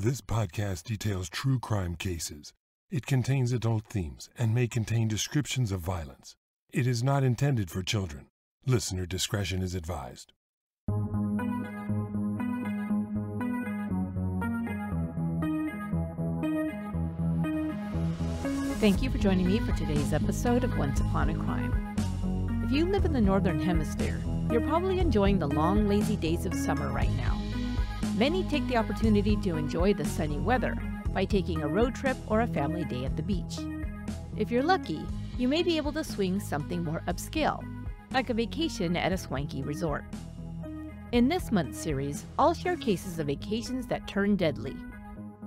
This podcast details true crime cases. It contains adult themes and may contain descriptions of violence. It is not intended for children. Listener discretion is advised. Thank you for joining me for today's episode of Once Upon a Crime. If you live in the Northern Hemisphere, you're probably enjoying the long, lazy days of summer right now. Many take the opportunity to enjoy the sunny weather by taking a road trip or a family day at the beach. If you're lucky, you may be able to swing something more upscale, like a vacation at a swanky resort. In this month's series, I'll share cases of vacations that turn deadly.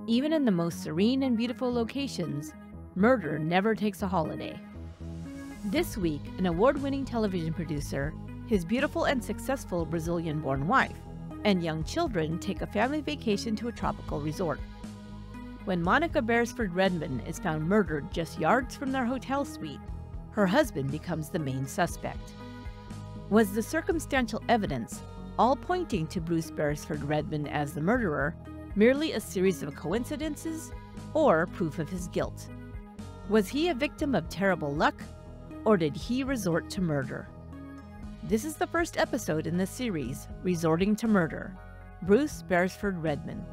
Even in the most serene and beautiful locations, murder never takes a holiday. This week, an award-winning television producer, his beautiful and successful Brazilian-born wife, and young children take a family vacation to a tropical resort. When Monica Beresford-Redman is found murdered just yards from their hotel suite, her husband becomes the main suspect. Was the circumstantial evidence, all pointing to Bruce Beresford-Redman as the murderer, merely a series of coincidences or proof of his guilt? Was he a victim of terrible luck, or did he resort to murder? This is the first episode in the series, Resorting to Murder, Bruce Beresford-Redman.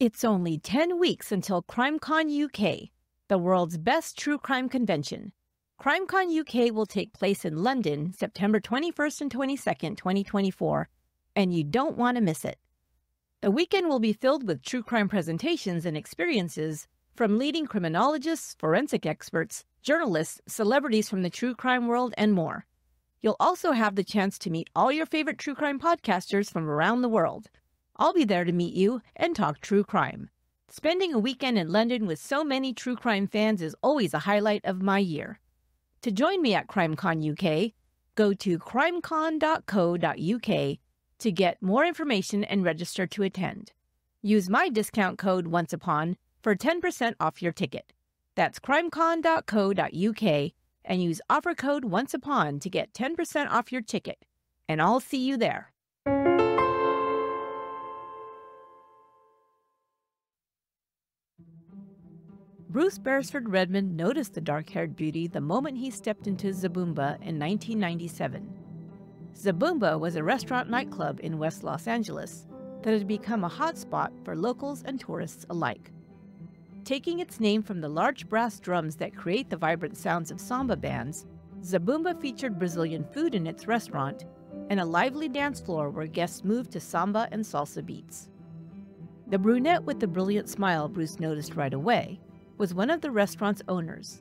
It's only 10 weeks until CrimeCon UK, the world's best true crime convention. CrimeCon UK will take place in London, September 21st and 22nd, 2024, and you don't want to miss it. The weekend will be filled with true crime presentations and experiences from leading criminologists, forensic experts, journalists, celebrities from the true crime world, and more. You'll also have the chance to meet all your favorite true crime podcasters from around the world. I'll be there to meet you and talk true crime. Spending a weekend in London with so many true crime fans is always a highlight of my year. To join me at CrimeCon UK, go to crimecon.co.uk to get more information and register to attend. Use my discount code ONCEUPON for 10% off your ticket. That's crimecon.co.uk and use offer code ONCEUPON to get 10% off your ticket. And I'll see you there. Bruce Beresford-Redman noticed the dark-haired beauty the moment he stepped into Zabumba in 1997. Zabumba was a restaurant nightclub in West Los Angeles that had become a hotspot for locals and tourists alike. Taking its name from the large brass drums that create the vibrant sounds of samba bands, Zabumba featured Brazilian food in its restaurant and a lively dance floor where guests moved to samba and salsa beats. The brunette with the brilliant smile Bruce noticed right away was one of the restaurant's owners.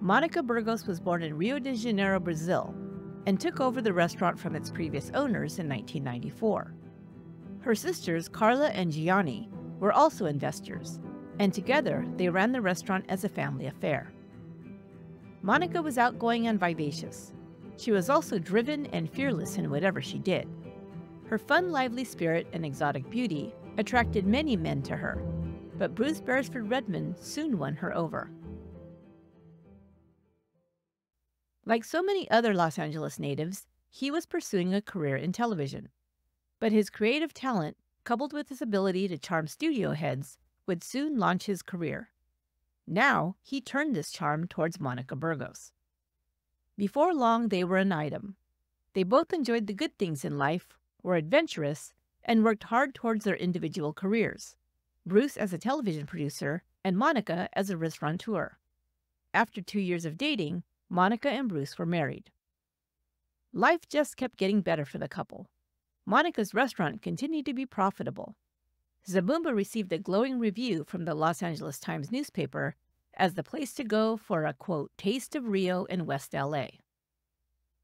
Monica Burgos was born in Rio de Janeiro, Brazil, and took over the restaurant from its previous owners in 1994. Her sisters, Carla and Gianni, were also investors, and together they ran the restaurant as a family affair. Monica was outgoing and vivacious. She was also driven and fearless in whatever she did. Her fun, lively spirit and exotic beauty attracted many men to her, but Bruce Beresford-Redman soon won her over. Like so many other Los Angeles natives, he was pursuing a career in television. But his creative talent, coupled with his ability to charm studio heads, would soon launch his career. Now, he turned this charm towards Monica Burgos. Before long, they were an item. They both enjoyed the good things in life, were adventurous, and worked hard towards their individual careers. Bruce as a television producer, and Monica as a restaurateur. After 2 years of dating, Monica and Bruce were married. Life just kept getting better for the couple. Monica's restaurant continued to be profitable. Zabumba received a glowing review from the Los Angeles Times newspaper as the place to go for a, quote, taste of Rio in West LA.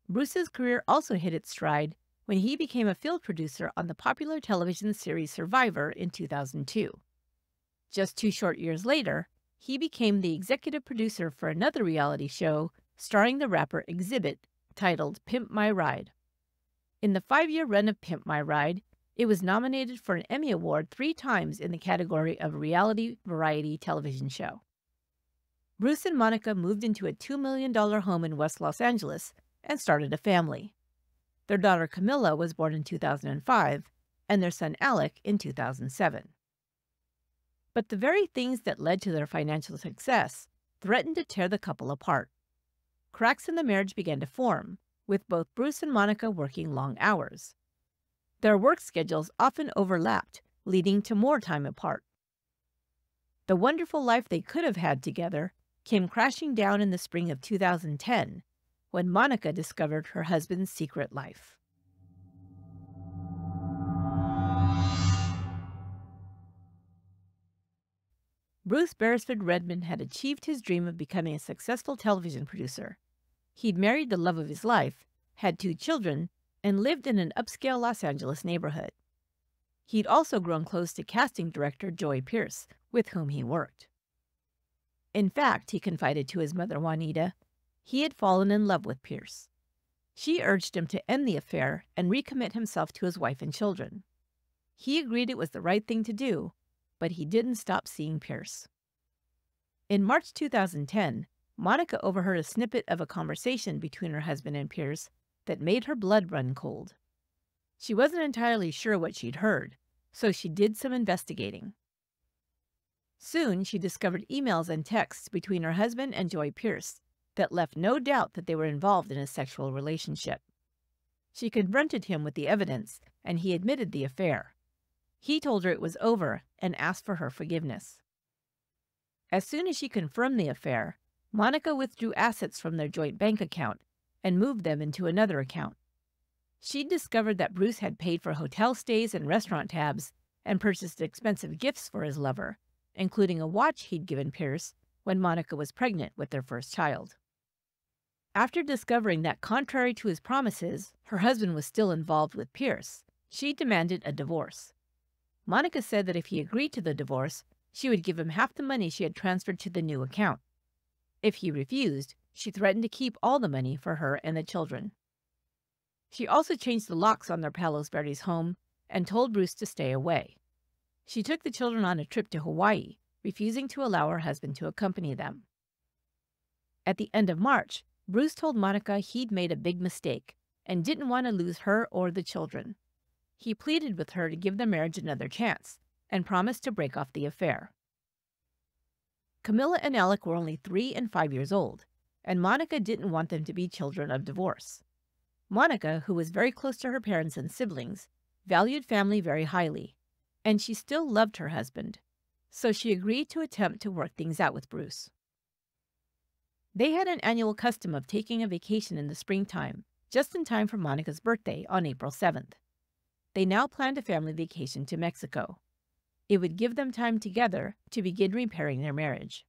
Bruce's career also hit its stride when he became a field producer on the popular television series Survivor in 2002. Just 2 short years later, he became the executive producer for another reality show starring the rapper Exhibit titled Pimp My Ride. In the 5-year run of Pimp My Ride, it was nominated for an Emmy Award 3 times in the category of reality variety television show. Bruce and Monica moved into a $2 million home in West Los Angeles and started a family. Their daughter Camilla was born in 2005 and their son Alec in 2007. But the very things that led to their financial success threatened to tear the couple apart. Cracks in the marriage began to form, with both Bruce and Monica working long hours. Their work schedules often overlapped, leading to more time apart. The wonderful life they could have had together came crashing down in the spring of 2010, when Monica discovered her husband's secret life. Bruce Beresford-Redman had achieved his dream of becoming a successful television producer. He'd married the love of his life, had two children, and lived in an upscale Los Angeles neighborhood. He'd also grown close to casting director Joy Pierce, with whom he worked. In fact, he confided to his mother Juanita, he had fallen in love with Pierce. She urged him to end the affair and recommit himself to his wife and children. He agreed it was the right thing to do, but he didn't stop seeing Pierce. In March 2010, Monica overheard a snippet of a conversation between her husband and Pierce that made her blood run cold. She wasn't entirely sure what she'd heard, so she did some investigating. Soon, she discovered emails and texts between her husband and Joy Pierce that left no doubt that they were involved in a sexual relationship. She confronted him with the evidence, and he admitted the affair. He told her it was over and asked for her forgiveness. As soon as she confirmed the affair, Monica withdrew assets from their joint bank account and moved them into another account. She discovered that Bruce had paid for hotel stays and restaurant tabs and purchased expensive gifts for his lover, including a watch he'd given Pierce when Monica was pregnant with their first child. After discovering that, contrary to his promises, her husband was still involved with Pierce, she demanded a divorce. Monica said that if he agreed to the divorce, she would give him half the money she had transferred to the new account. If he refused, she threatened to keep all the money for her and the children. She also changed the locks on their Palos Verdes home and told Bruce to stay away. She took the children on a trip to Hawaii, refusing to allow her husband to accompany them. At the end of March, Bruce told Monica he'd made a big mistake and didn't want to lose her or the children. He pleaded with her to give the marriage another chance and promised to break off the affair. Camilla and Alec were only 3 and 5 years old, and Monica didn't want them to be children of divorce. Monica, who was very close to her parents and siblings, valued family very highly, and she still loved her husband, so she agreed to attempt to work things out with Bruce. They had an annual custom of taking a vacation in the springtime, just in time for Monica's birthday on April 7th. They now planned a family vacation to Mexico. It would give them time together to begin repairing their marriage.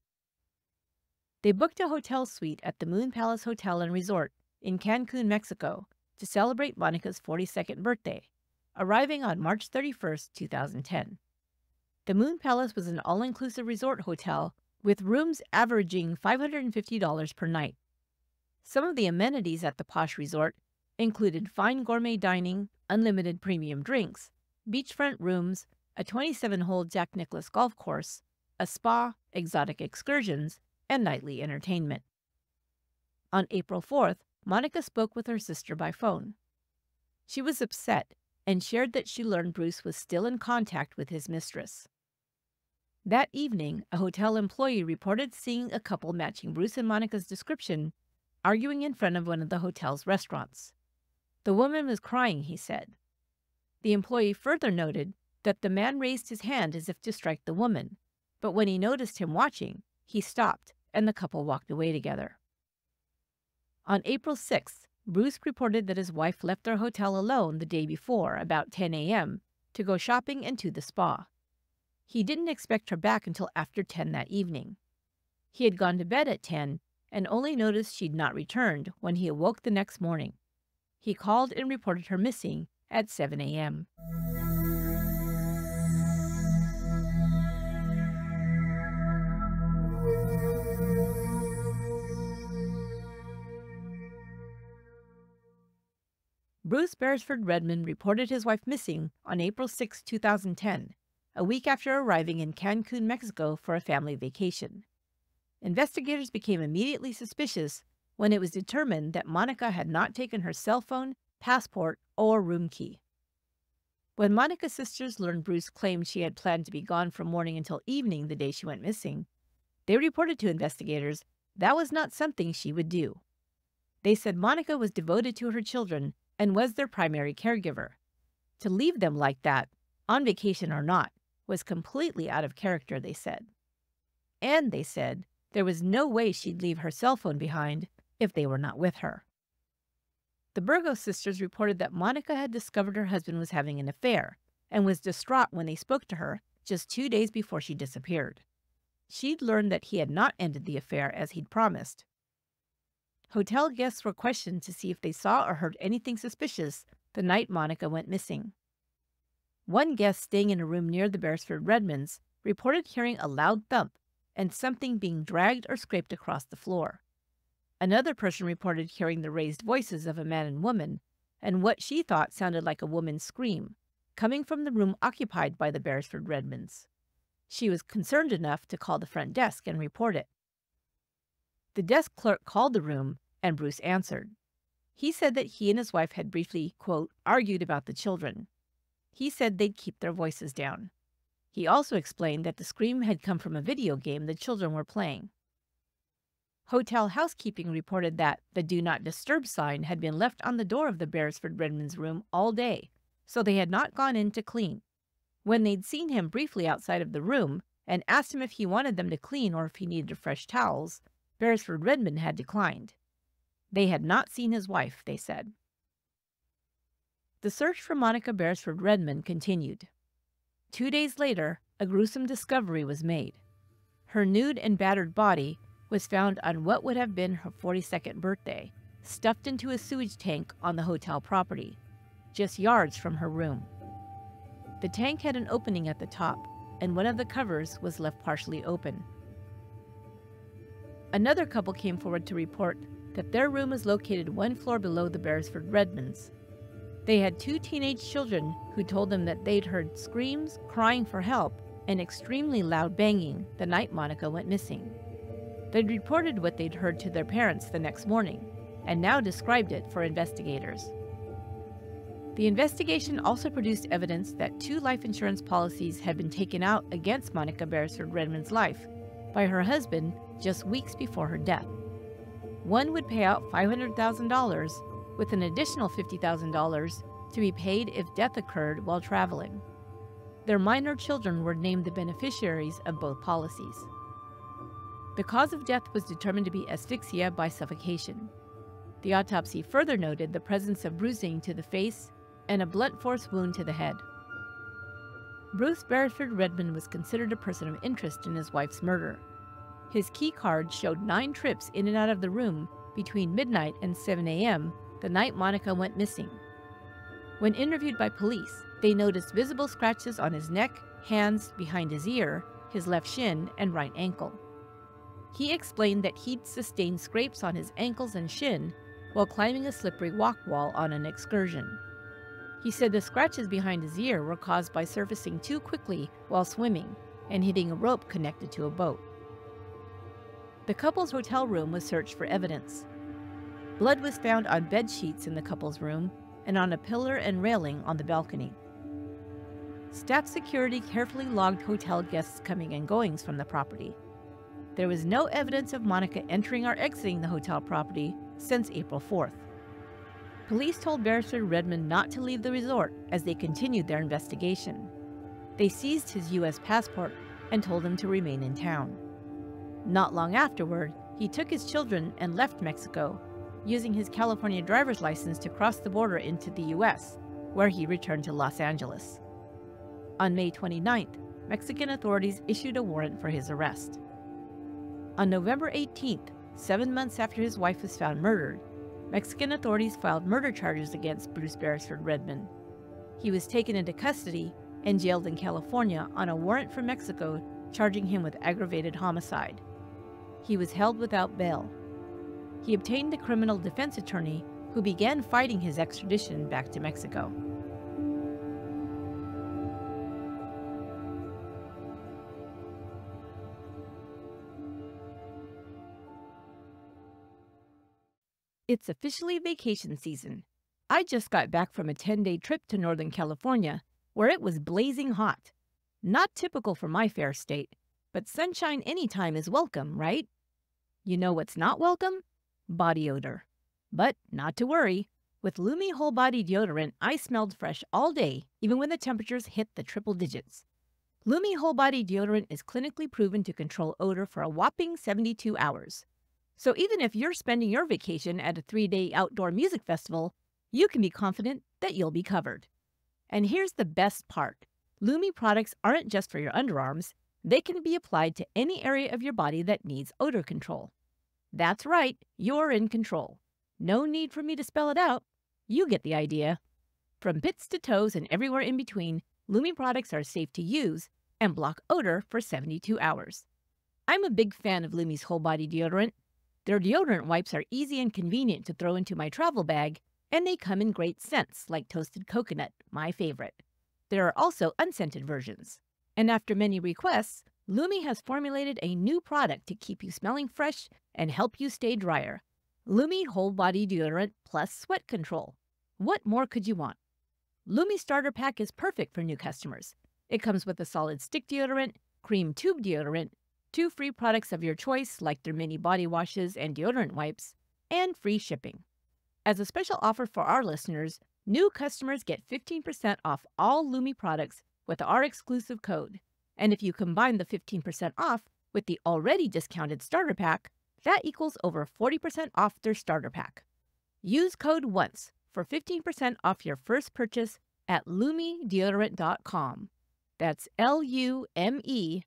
They booked a hotel suite at the Moon Palace Hotel and Resort in Cancun, Mexico, to celebrate Monica's 42nd birthday, arriving on March 31st, 2010. The Moon Palace was an all-inclusive resort hotel with rooms averaging $550 per night. Some of the amenities at the posh resort included fine gourmet dining, unlimited premium drinks, beachfront rooms, a 27-hole Jack Nicklaus golf course, a spa, exotic excursions, and nightly entertainment. On April 4th, Monica spoke with her sister by phone. She was upset and shared that she learned Bruce was still in contact with his mistress. That evening, a hotel employee reported seeing a couple matching Bruce and Monica's description, arguing in front of one of the hotel's restaurants. The woman was crying, he said. The employee further noted that the man raised his hand as if to strike the woman, but when he noticed him watching, he stopped and the couple walked away together. On April 6th, Bruce reported that his wife left their hotel alone the day before, about 10 a.m., to go shopping and to the spa. He didn't expect her back until after 10 that evening. He had gone to bed at 10 and only noticed she'd not returned when he awoke the next morning. He called and reported her missing at 7 a.m. Bruce Beresford-Redman reported his wife missing on April 6, 2010, a week after arriving in Cancun, Mexico for a family vacation. Investigators became immediately suspicious when it was determined that Monica had not taken her cell phone, passport, or room key. When Monica's sisters learned Bruce claimed she had planned to be gone from morning until evening the day she went missing, they reported to investigators that was not something she would do. They said Monica was devoted to her children and was their primary caregiver. To leave them like that, on vacation or not, was completely out of character, they said. And they said there was no way she'd leave her cell phone behind if they were not with her. The Burgos sisters reported that Monica had discovered her husband was having an affair and was distraught when they spoke to her just 2 days before she disappeared. She'd learned that he had not ended the affair as he'd promised. Hotel guests were questioned to see if they saw or heard anything suspicious the night Monica went missing. One guest staying in a room near the Beresford-Redmans reported hearing a loud thump and something being dragged or scraped across the floor. Another person reported hearing the raised voices of a man and woman, and what she thought sounded like a woman's scream, coming from the room occupied by the Beresford-Redmans. She was concerned enough to call the front desk and report it. The desk clerk called the room, and Bruce answered. He said that he and his wife had briefly, quote, argued about the children. He said they'd keep their voices down. He also explained that the scream had come from a video game the children were playing. Hotel housekeeping reported that the Do Not Disturb sign had been left on the door of the Beresford-Redman's room all day, so they had not gone in to clean. When they'd seen him briefly outside of the room and asked him if he wanted them to clean or if he needed fresh towels, Beresford-Redman had declined. They had not seen his wife, they said. The search for Monica Beresford-Redman continued. 2 days later, a gruesome discovery was made. Her nude and battered body was found on what would have been her 42nd birthday, stuffed into a sewage tank on the hotel property, just yards from her room. The tank had an opening at the top, and one of the covers was left partially open. Another couple came forward to report that their room was located one floor below the Beresford-Redmans. They had two teenage children who told them that they'd heard screams, crying for help, and extremely loud banging the night Monica went missing. They'd reported what they'd heard to their parents the next morning, and now described it for investigators. The investigation also produced evidence that two life insurance policies had been taken out against Monica Beresford-Redman's life by her husband just weeks before her death. One would pay out $500,000 with an additional $50,000 to be paid if death occurred while traveling. Their minor children were named the beneficiaries of both policies. The cause of death was determined to be asphyxia by suffocation. The autopsy further noted the presence of bruising to the face and a blunt force wound to the head. Bruce Beresford-Redman was considered a person of interest in his wife's murder. His key card showed 9 trips in and out of the room between midnight and 7 a.m. the night Monica went missing. When interviewed by police, they noticed visible scratches on his neck, hands, behind his ear, his left shin, and right ankle. He explained that he'd sustained scrapes on his ankles and shin while climbing a slippery rock wall on an excursion. He said the scratches behind his ear were caused by surfacing too quickly while swimming and hitting a rope connected to a boat. The couple's hotel room was searched for evidence. Blood was found on bed sheets in the couple's room and on a pillar and railing on the balcony. Staff security carefully logged hotel guests' coming and goings from the property. There was no evidence of Monica entering or exiting the hotel property since April 4th. Police told Beresford-Redman not to leave the resort as they continued their investigation. They seized his U.S. passport and told him to remain in town. Not long afterward, he took his children and left Mexico, using his California driver's license to cross the border into the U.S., where he returned to Los Angeles. On May 29th, Mexican authorities issued a warrant for his arrest. On November 18th, 7 months after his wife was found murdered, Mexican authorities filed murder charges against Bruce Beresford-Redman. He was taken into custody and jailed in California on a warrant from Mexico charging him with aggravated homicide. He was held without bail. He obtained a criminal defense attorney who began fighting his extradition back to Mexico. It's officially vacation season. I just got back from a 10-day trip to Northern California, where it was blazing hot. Not typical for my fair state, but sunshine anytime is welcome, right? You know what's not welcome? Body odor. But not to worry. With Lumi Whole Body Deodorant, I smelled fresh all day, even when the temperatures hit the triple digits. Lumi Whole Body Deodorant is clinically proven to control odor for a whopping 72 hours. So even if you're spending your vacation at a 3-day outdoor music festival, you can be confident that you'll be covered. And here's the best part. Lumi products aren't just for your underarms. They can be applied to any area of your body that needs odor control. That's right, you're in control. No need for me to spell it out. You get the idea. From pits to toes and everywhere in between, Lumi products are safe to use and block odor for 72 hours. I'm a big fan of Lumi's Whole Body Deodorant. Their deodorant wipes are easy and convenient to throw into my travel bag, and they come in great scents like toasted coconut, my favorite. There are also unscented versions. And after many requests, Lumi has formulated a new product to keep you smelling fresh and help you stay drier. Lumi Whole Body Deodorant plus Sweat Control. What more could you want? Lumi Starter Pack is perfect for new customers. It comes with a solid stick deodorant, cream tube deodorant, 2 free products of your choice like their mini body washes and deodorant wipes, and free shipping. As a special offer for our listeners, new customers get 15% off all Lumi products with our exclusive code. And if you combine the 15% off with the already discounted starter pack, that equals over 40% off their starter pack. Use code ONCE for 15% off your first purchase at LumiDeodorant.com. That's LumiDeodorant.com.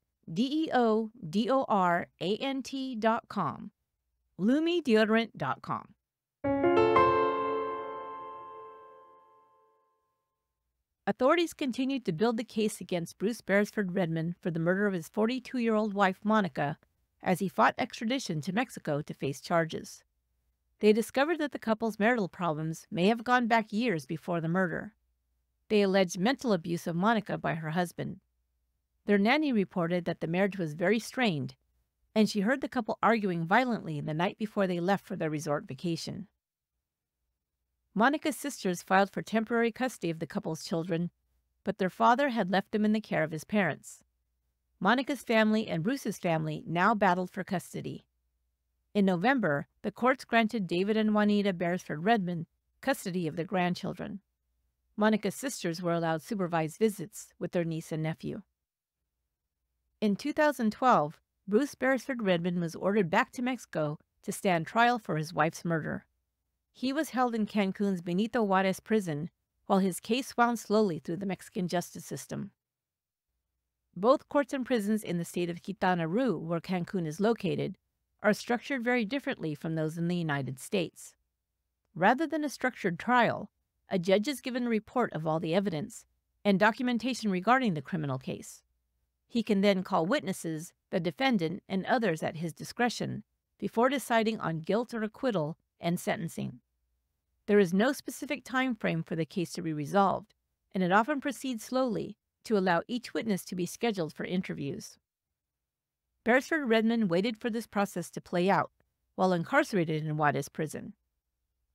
LumiDeodorant.com. Authorities continued to build the case against Bruce Beresford-Redman for the murder of his 42-year-old wife, Monica, as he fought extradition to Mexico to face charges. They discovered that the couple's marital problems may have gone back years before the murder. They alleged mental abuse of Monica by her husband. Their nanny reported that the marriage was very strained, and she heard the couple arguing violently the night before they left for their resort vacation. Monica's sisters filed for temporary custody of the couple's children, but their father had left them in the care of his parents. Monica's family and Bruce's family now battled for custody. In November, the courts granted David and Juanita Beresford-Redman custody of their grandchildren. Monica's sisters were allowed supervised visits with their niece and nephew. In 2012, Bruce Beresford-Redman was ordered back to Mexico to stand trial for his wife's murder. He was held in Cancun's Benito Juarez prison while his case wound slowly through the Mexican justice system. Both courts and prisons in the state of Quintana Roo, where Cancun is located, are structured very differently from those in the United States. Rather than a structured trial, a judge is given a report of all the evidence and documentation regarding the criminal case. He can then call witnesses, the defendant, and others at his discretion before deciding on guilt or acquittal and sentencing. There is no specific time frame for the case to be resolved, and it often proceeds slowly to allow each witness to be scheduled for interviews. Beresford-Redman waited for this process to play out while incarcerated in Wattis Prison.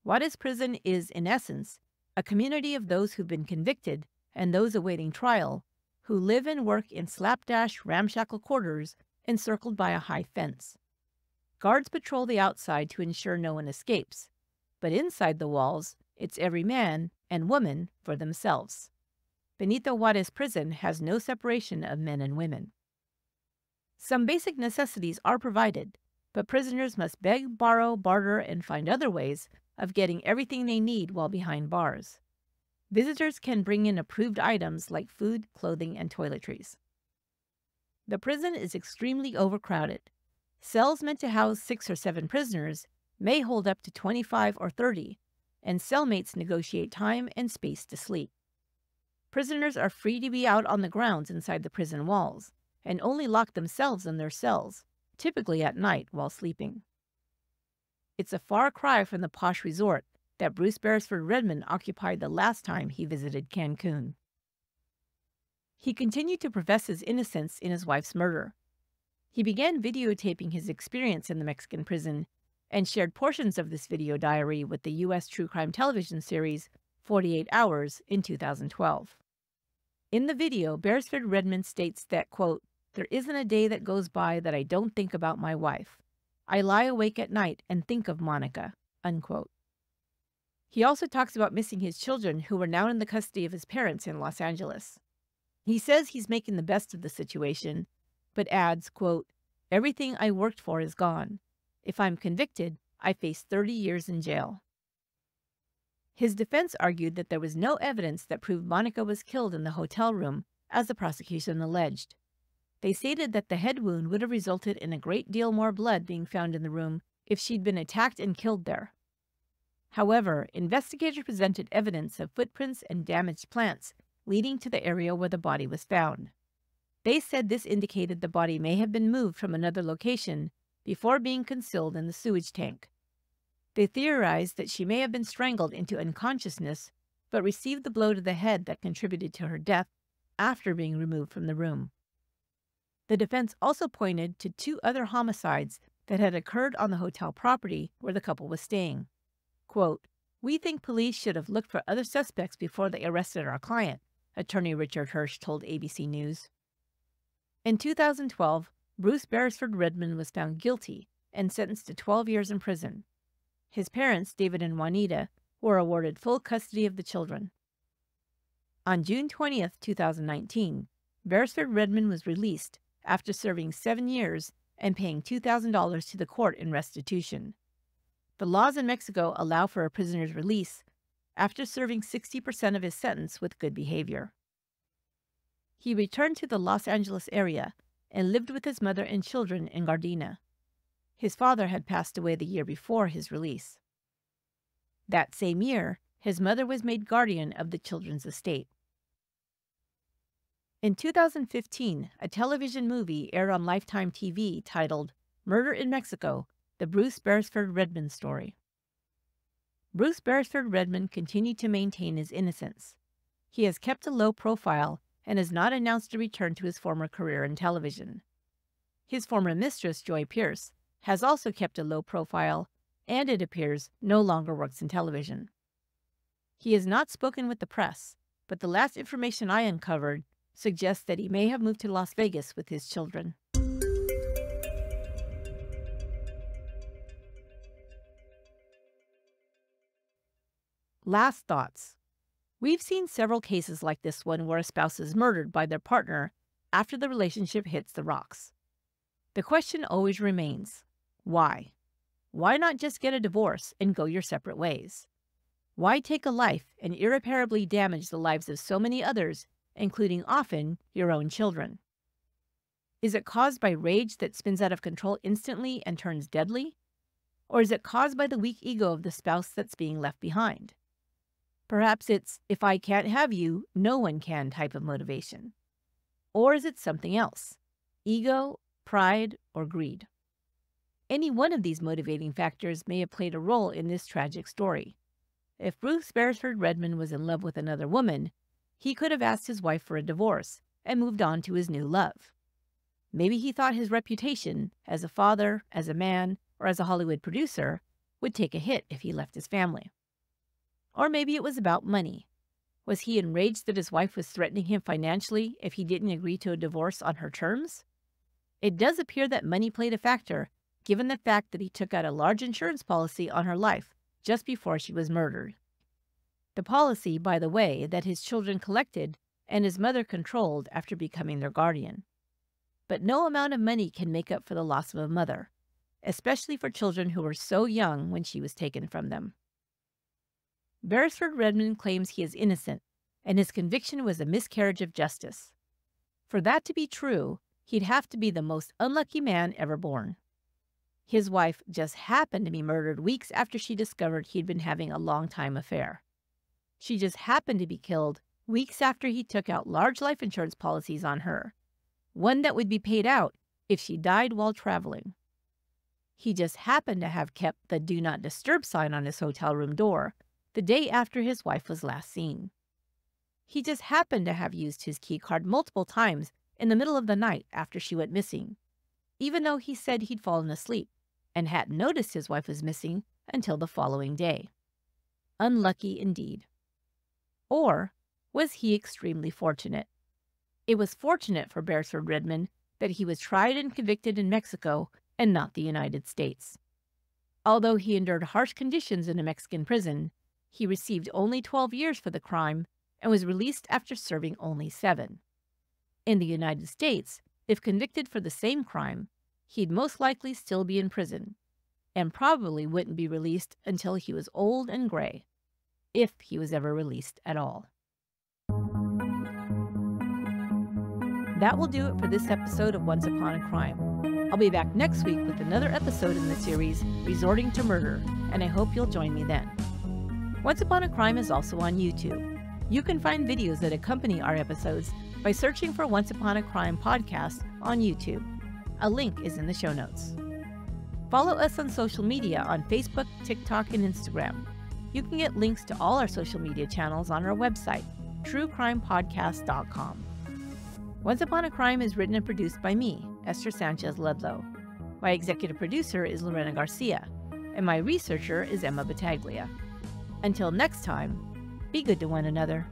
Wattis Prison is, in essence, a community of those who've been convicted and those awaiting trial who live and work in slapdash, ramshackle quarters encircled by a high fence. Guards patrol the outside to ensure no one escapes, but inside the walls, it's every man and woman for themselves. Benito Juarez Prison has no separation of men and women. Some basic necessities are provided, but prisoners must beg, borrow, barter, and find other ways of getting everything they need while behind bars. Visitors can bring in approved items like food, clothing, and toiletries. The prison is extremely overcrowded. Cells meant to house 6 or 7 prisoners may hold up to 25 or 30, and cellmates negotiate time and space to sleep. Prisoners are free to be out on the grounds inside the prison walls and only lock themselves in their cells, typically at night while sleeping. It's a far cry from the posh resort that Bruce Beresford-Redman occupied the last time he visited Cancun. He continued to profess his innocence in his wife's murder. He began videotaping his experience in the Mexican prison and shared portions of this video diary with the U.S. true crime television series 48 Hours in 2012. In the video, Beresford-Redman states that, quote, "There isn't a day that goes by that I don't think about my wife. I lie awake at night and think of Monica," unquote. He also talks about missing his children, who were now in the custody of his parents in Los Angeles. He says he's making the best of the situation, but adds, quote, "Everything I worked for is gone. If I'm convicted, I face 30 years in jail." His defense argued that there was no evidence that proved Monica was killed in the hotel room, as the prosecution alleged. They stated that the head wound would have resulted in a great deal more blood being found in the room if she'd been attacked and killed there. However, investigators presented evidence of footprints and damaged plants leading to the area where the body was found. They said this indicated the body may have been moved from another location before being concealed in the sewage tank. They theorized that she may have been strangled into unconsciousness, but received the blow to the head that contributed to her death after being removed from the room. The defense also pointed to two other homicides that had occurred on the hotel property where the couple was staying. Quote, "We think police should have looked for other suspects before they arrested our client," attorney Richard Hirsch told ABC News. In 2012, Bruce Beresford-Redman was found guilty and sentenced to 12 years in prison. His parents, David and Juanita, were awarded full custody of the children. On June 20, 2019, Beresford-Redman was released after serving 7 years and paying $2,000 to the court in restitution. The laws in Mexico allow for a prisoner's release after serving 60% of his sentence with good behavior. He returned to the Los Angeles area and lived with his mother and children in Gardena. His father had passed away the year before his release. That same year, his mother was made guardian of the children's estate. In 2015, a television movie aired on Lifetime TV titled Murder in Mexico, The Bruce Beresford-Redman Story. Bruce Beresford-Redman continued to maintain his innocence. He has kept a low profile and has not announced a return to his former career in television. His former mistress, Joy Pierce, has also kept a low profile and, it appears, no longer works in television. He has not spoken with the press, but the last information I uncovered suggests that he may have moved to Las Vegas with his children. Last thoughts. We've seen several cases like this one where a spouse is murdered by their partner after the relationship hits the rocks. The question always remains, why? Why not just get a divorce and go your separate ways? Why take a life and irreparably damage the lives of so many others, including often your own children? Is it caused by rage that spins out of control instantly and turns deadly? Or is it caused by the weak ego of the spouse that's being left behind? Perhaps it's, if I can't have you, no one can type of motivation. Or is it something else? Ego, pride, or greed? Any one of these motivating factors may have played a role in this tragic story. If Bruce Beresford-Redman was in love with another woman, he could have asked his wife for a divorce and moved on to his new love. Maybe he thought his reputation as a father, as a man, or as a Hollywood producer would take a hit if he left his family. Or maybe it was about money. Was he enraged that his wife was threatening him financially if he didn't agree to a divorce on her terms? It does appear that money played a factor, given the fact that he took out a large insurance policy on her life just before she was murdered. The policy, by the way, that his children collected and his mother controlled after becoming their guardian. But no amount of money can make up for the loss of a mother, especially for children who were so young when she was taken from them. Beresford-Redman claims he is innocent, and his conviction was a miscarriage of justice. For that to be true, he'd have to be the most unlucky man ever born. His wife just happened to be murdered weeks after she discovered he'd been having a long-time affair. She just happened to be killed weeks after he took out large life insurance policies on her, one that would be paid out if she died while traveling. He just happened to have kept the Do Not Disturb sign on his hotel room door the day after his wife was last seen. He just happened to have used his key card multiple times in the middle of the night after she went missing, even though he said he'd fallen asleep and hadn't noticed his wife was missing until the following day. Unlucky indeed. Or was he extremely fortunate? It was fortunate for Beresford-Redman that he was tried and convicted in Mexico and not the United States. Although he endured harsh conditions in a Mexican prison, he received only 12 years for the crime and was released after serving only 7. In the United States, if convicted for the same crime, he'd most likely still be in prison, and probably wouldn't be released until he was old and gray, if he was ever released at all. That will do it for this episode of Once Upon a Crime. I'll be back next week with another episode in the series, Resorting to Murder, and I hope you'll join me then. Once Upon a Crime is also on YouTube. You can find videos that accompany our episodes by searching for Once Upon a Crime Podcast on YouTube. A link is in the show notes. Follow us on social media on Facebook, TikTok, and Instagram. You can get links to all our social media channels on our website, truecrimepodcast.com. Once Upon a Crime is written and produced by me, Esther Sanchez Ludlow. My executive producer is Lorena Garcia, and my researcher is Emma Battaglia. Until next time, be good to one another.